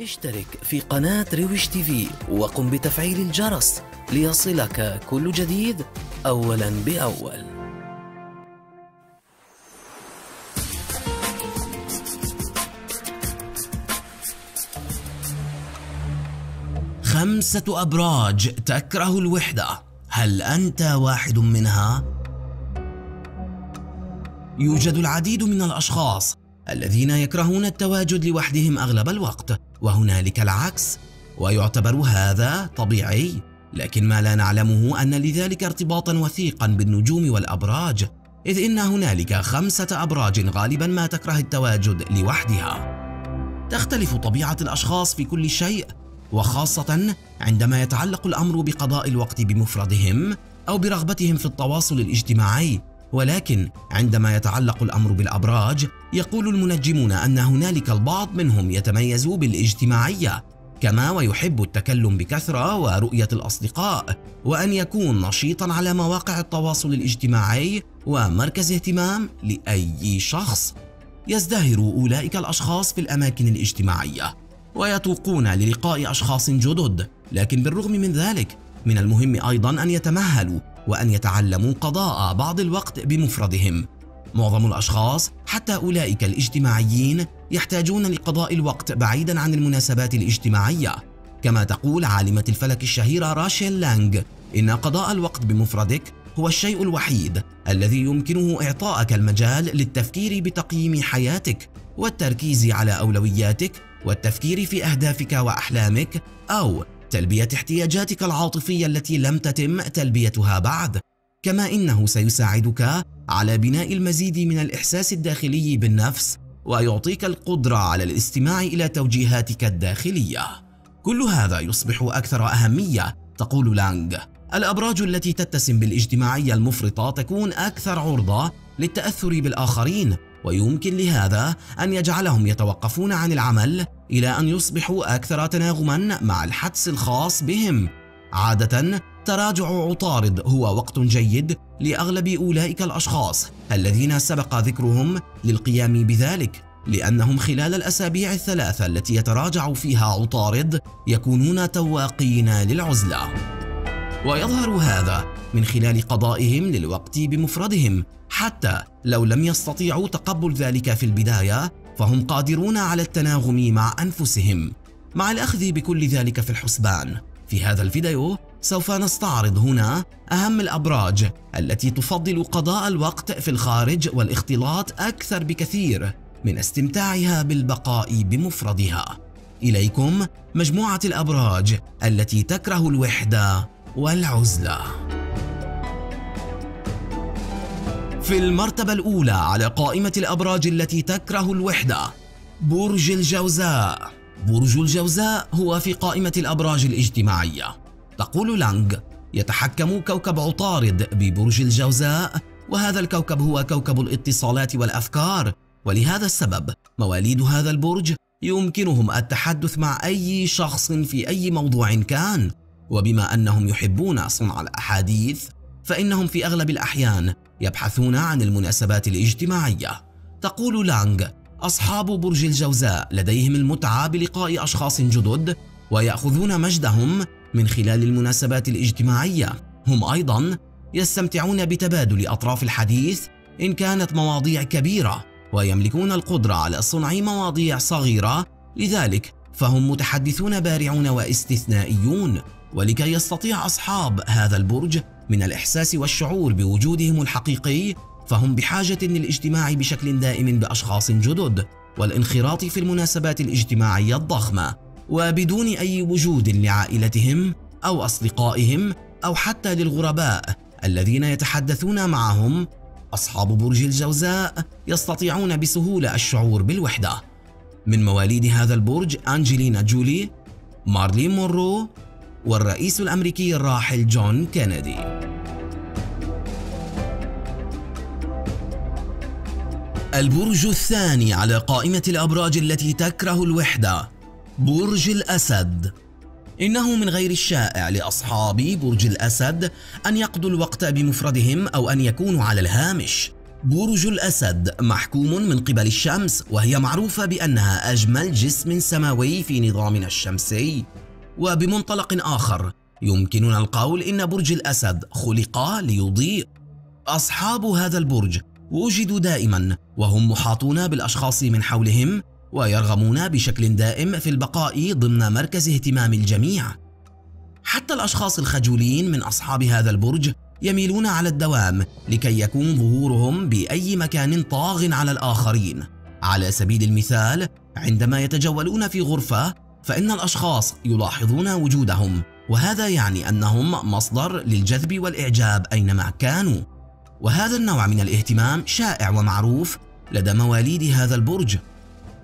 اشترك في قناة رويش تيفي وقم بتفعيل الجرس ليصلك كل جديد أولا بأول. خمسة أبراج تكره الوحدة، هل أنت واحد منها؟ يوجد العديد من الأشخاص الذين يكرهون التواجد لوحدهم أغلب الوقت، وهنالك العكس، ويعتبر هذا طبيعي، لكن ما لا نعلمه أن لذلك ارتباطا وثيقا بالنجوم والأبراج، إذ إن هنالك 5 أبراج غالبا ما تكره التواجد لوحدها. تختلف طبيعة الأشخاص في كل شيء، وخاصة عندما يتعلق الأمر بقضاء الوقت بمفردهم أو برغبتهم في التواصل الاجتماعي، ولكن عندما يتعلق الأمر بالأبراج يقول المنجمون أن هنالك البعض منهم يتميز بالاجتماعية كما ويحب التكلم بكثرة ورؤية الأصدقاء، وأن يكون نشيطا على مواقع التواصل الاجتماعي ومركز اهتمام لأي شخص. يزدهر أولئك الأشخاص في الأماكن الاجتماعية ويتوقون للقاء أشخاص جدد، لكن بالرغم من ذلك من المهم أيضا أن يتمهلوا وأن يتعلموا قضاء بعض الوقت بمفردهم. معظم الأشخاص حتى أولئك الاجتماعيين يحتاجون لقضاء الوقت بعيدا عن المناسبات الاجتماعية، كما تقول عالمة الفلك الشهيرة راشيل لانغ إن قضاء الوقت بمفردك هو الشيء الوحيد الذي يمكنه إعطائك المجال للتفكير بتقييم حياتك والتركيز على أولوياتك والتفكير في أهدافك وأحلامك أو تلبية احتياجاتك العاطفية التي لم تتم تلبيتها بعد، كما إنه سيساعدك على بناء المزيد من الإحساس الداخلي بالنفس ويعطيك القدرة على الاستماع إلى توجيهاتك الداخلية. كل هذا يصبح أكثر أهمية، تقول لانغ. الأبراج التي تتسم بالاجتماعية المفرطة تكون أكثر عرضة للتأثر بالآخرين، ويمكن لهذا أن يجعلهم يتوقفون عن العمل إلى أن يصبحوا أكثر تناغماً مع الحدس الخاص بهم. عادة تراجع عطارد هو وقت جيد لأغلب أولئك الأشخاص الذين سبق ذكرهم للقيام بذلك، لأنهم خلال الأسابيع الثلاثة التي يتراجع فيها عطارد يكونون تواقين للعزلة، ويظهر هذا من خلال قضائهم للوقت بمفردهم. حتى لو لم يستطيعوا تقبل ذلك في البداية، فهم قادرون على التناغم مع أنفسهم. مع الأخذ بكل ذلك في الحسبان، في هذا الفيديو سوف نستعرض هنا أهم الأبراج التي تفضل قضاء الوقت في الخارج والاختلاط أكثر بكثير من استمتاعها بالبقاء بمفردها. إليكم مجموعة الأبراج التي تكره الوحدة والعزلة. في المرتبة الأولى على قائمة الأبراج التي تكره الوحدة، برج الجوزاء. برج الجوزاء هو في قائمة الأبراج الاجتماعية. تقول لانغ: يتحكم كوكب عطارد ببرج الجوزاء، وهذا الكوكب هو كوكب الاتصالات والأفكار، ولهذا السبب مواليد هذا البرج يمكنهم التحدث مع أي شخص في أي موضوع كان، وبما أنهم يحبون صنع الأحاديث فإنهم في أغلب الأحيان يبحثون عن المناسبات الاجتماعية. تقول لانغ: أصحاب برج الجوزاء لديهم المتعة بلقاء أشخاص جدد ويأخذون مجدهم من خلال المناسبات الاجتماعية. هم أيضا يستمتعون بتبادل أطراف الحديث إن كانت مواضيع كبيرة، ويملكون القدرة على صنع مواضيع صغيرة، لذلك فهم متحدثون بارعون واستثنائيون. ولكي يستطيع أصحاب هذا البرج من الإحساس والشعور بوجودهم الحقيقي، فهم بحاجة للاجتماع بشكل دائم بأشخاص جدد والانخراط في المناسبات الاجتماعية الضخمة، وبدون أي وجود لعائلتهم أو أصدقائهم أو حتى للغرباء الذين يتحدثون معهم. أصحاب برج الجوزاء يستطيعون بسهولة الشعور بالوحدة. من مواليد هذا البرج أنجلينا جولي، مارلين مونرو، والرئيس الأمريكي الراحل جون كينيدي. البرج الثاني على قائمة الأبراج التي تكره الوحدة، برج الأسد. إنه من غير الشائع لأصحاب برج الأسد أن يقضوا الوقت بمفردهم أو أن يكونوا على الهامش، برج الأسد محكوم من قبل الشمس، وهي معروفة بأنها أجمل جسم سماوي في نظامنا الشمسي. وبمنطلق آخر يمكننا القول إن برج الأسد خلق ليضيء. أصحاب هذا البرج وجدوا دائما وهم محاطون بالأشخاص من حولهم، ويرغبون بشكل دائم في البقاء ضمن مركز اهتمام الجميع. حتى الأشخاص الخجولين من أصحاب هذا البرج يميلون على الدوام لكي يكون ظهورهم بأي مكان طاغ على الآخرين. على سبيل المثال، عندما يتجولون في غرفة فإن الأشخاص يلاحظون وجودهم، وهذا يعني أنهم مصدر للجذب والإعجاب أينما كانوا. وهذا النوع من الاهتمام شائع ومعروف لدى مواليد هذا البرج.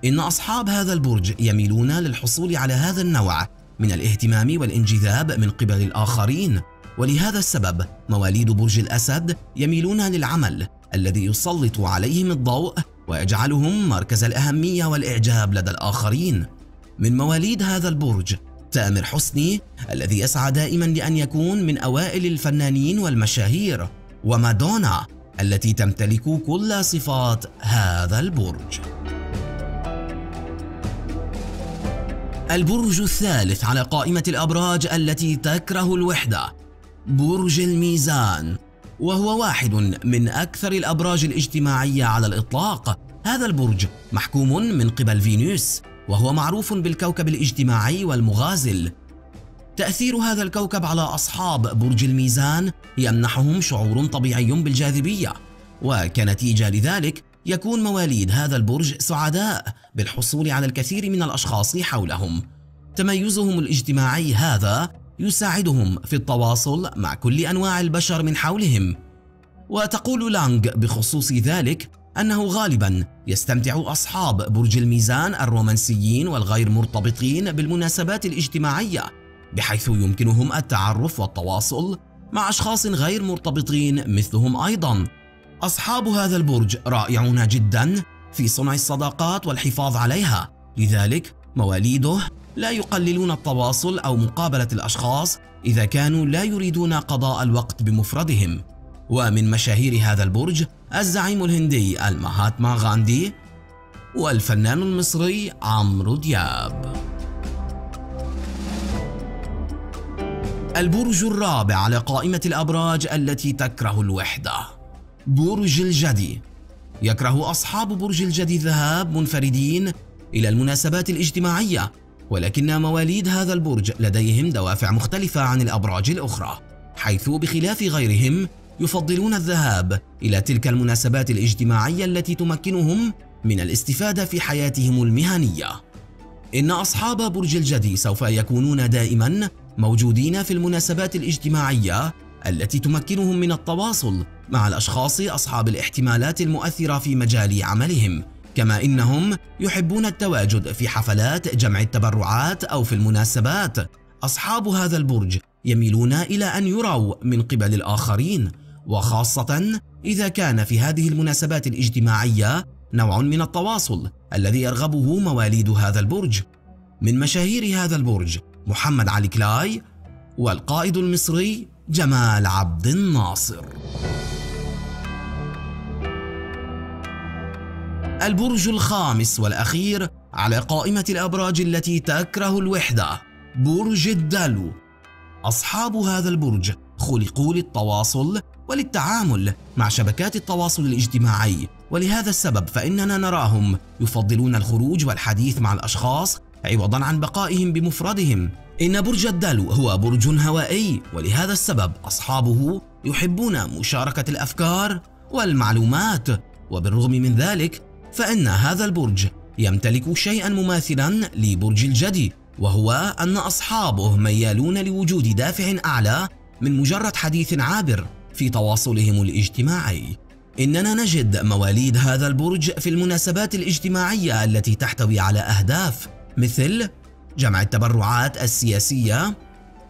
إن أصحاب هذا البرج يميلون للحصول على هذا النوع من الاهتمام والانجذاب من قبل الآخرين، ولهذا السبب مواليد برج الأسد يميلون للعمل الذي يسلط عليهم الضوء ويجعلهم مركز الأهمية والإعجاب لدى الآخرين. من مواليد هذا البرج تامر حسني، الذي يسعى دائما لأن يكون من أوائل الفنانين والمشاهير، ومادونا التي تمتلك كل صفات هذا البرج. البرج الثالث على قائمة الأبراج التي تكره الوحدة، برج الميزان، وهو واحد من أكثر الأبراج الاجتماعية على الإطلاق. هذا البرج محكوم من قبل فينوس، وهو معروف بالكوكب الاجتماعي والمغازل. تأثير هذا الكوكب على أصحاب برج الميزان يمنحهم شعور طبيعي بالجاذبية، وكنتيجة لذلك يكون مواليد هذا البرج سعداء بالحصول على الكثير من الأشخاص حولهم. تميزهم الاجتماعي هذا يساعدهم في التواصل مع كل أنواع البشر من حولهم. وتقول لانغ بخصوص ذلك أنه غالبا يستمتع أصحاب برج الميزان الرومانسيين والغير مرتبطين بالمناسبات الاجتماعية، بحيث يمكنهم التعرف والتواصل مع أشخاص غير مرتبطين مثلهم أيضا. أصحاب هذا البرج رائعون جدا في صنع الصداقات والحفاظ عليها، لذلك مواليده لا يقللون التواصل أو مقابلة الأشخاص إذا كانوا لا يريدون قضاء الوقت بمفردهم. ومن مشاهير هذا البرج الزعيم الهندي المهاتما غاندي، والفنان المصري عمرو دياب. البرج الرابع على قائمة الأبراج التي تكره الوحدة، برج الجدي. يكره أصحاب برج الجدي الذهاب منفردين إلى المناسبات الاجتماعية، ولكن مواليد هذا البرج لديهم دوافع مختلفة عن الأبراج الأخرى، حيث بخلاف غيرهم يفضلون الذهاب إلى تلك المناسبات الاجتماعية التي تمكنهم من الاستفادة في حياتهم المهنية. إن أصحاب برج الجدي سوف يكونون دائما موجودين في المناسبات الاجتماعية التي تمكنهم من التواصل مع الأشخاص أصحاب الاحتمالات المؤثرة في مجال عملهم، كما إنهم يحبون التواجد في حفلات جمع التبرعات أو في المناسبات. أصحاب هذا البرج يميلون إلى أن يروا من قبل الآخرين، وخاصة إذا كان في هذه المناسبات الاجتماعية نوع من التواصل الذي يرغبه مواليد هذا البرج. من مشاهير هذا البرج محمد علي كلاي، والقائد المصري جمال عبد الناصر. البرج الخامس والأخير على قائمة الأبراج التي تكره الوحدة، برج الدلو. أصحاب هذا البرج خلقوا للتواصل وللتعامل مع شبكات التواصل الاجتماعي، ولهذا السبب فإننا نراهم يفضلون الخروج والحديث مع الأشخاص عوضا عن بقائهم بمفردهم. إن برج الدلو هو برج هوائي، ولهذا السبب أصحابه يحبون مشاركة الأفكار والمعلومات. وبالرغم من ذلك فإن هذا البرج يمتلك شيئا مماثلا لبرج الجدي، وهو أن أصحابه ميالون لوجود دافع أعلى من مجرد حديث عابر في تواصلهم الاجتماعي. إننا نجد مواليد هذا البرج في المناسبات الاجتماعية التي تحتوي على أهداف مثل جمع التبرعات السياسية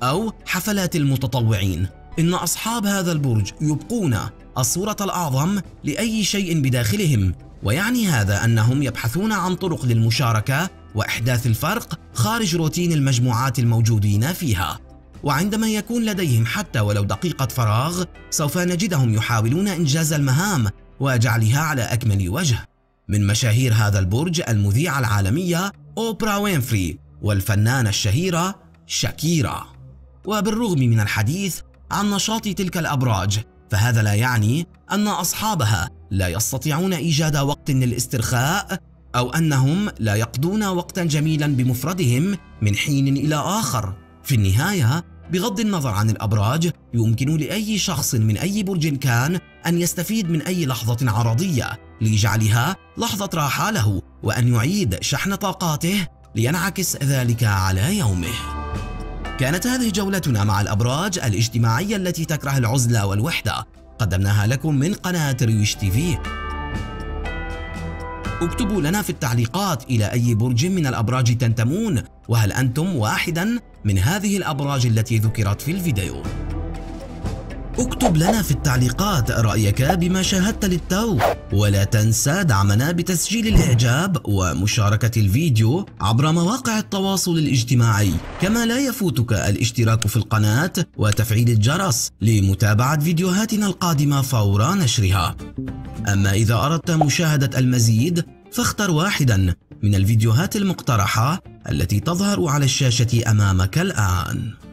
أو حفلات المتطوعين. إن أصحاب هذا البرج يبقون الصورة الأعظم لأي شيء بداخلهم، ويعني هذا أنهم يبحثون عن طرق للمشاركة وإحداث الفرق خارج روتين المجموعات الموجودين فيها. وعندما يكون لديهم حتى ولو دقيقة فراغ سوف نجدهم يحاولون إنجاز المهام وجعلها على أكمل وجه. من مشاهير هذا البرج المذيعة العالمية أوبرا وينفري والفنانة الشهيرة شاكيرا. وبالرغم من الحديث عن نشاط تلك الأبراج، فهذا لا يعني أن أصحابها لا يستطيعون إيجاد وقت للاسترخاء، أو أنهم لا يقضون وقتا جميلا بمفردهم من حين إلى آخر. في النهاية، بغض النظر عن الأبراج، يمكن لأي شخص من أي برج كان أن يستفيد من أي لحظة عرضية ليجعلها لحظة راحة له، وأن يعيد شحن طاقاته لينعكس ذلك على يومه. كانت هذه جولتنا مع الأبراج الاجتماعية التي تكره العزلة والوحدة، قدمناها لكم من قناة ريوش تيفي. اكتبوا لنا في التعليقات إلى أي برج من الأبراج تنتمون، وهل أنتم واحدا من هذه الأبراج التي ذكرت في الفيديو؟ اكتب لنا في التعليقات رأيك بما شاهدت للتو، ولا تنسى دعمنا بتسجيل الإعجاب ومشاركة الفيديو عبر مواقع التواصل الاجتماعي، كما لا يفوتك الاشتراك في القناة وتفعيل الجرس لمتابعة فيديوهاتنا القادمة فور نشرها. أما إذا أردت مشاهدة المزيد، فاختر واحدا من الفيديوهات المقترحة التي تظهر على الشاشة أمامك الآن.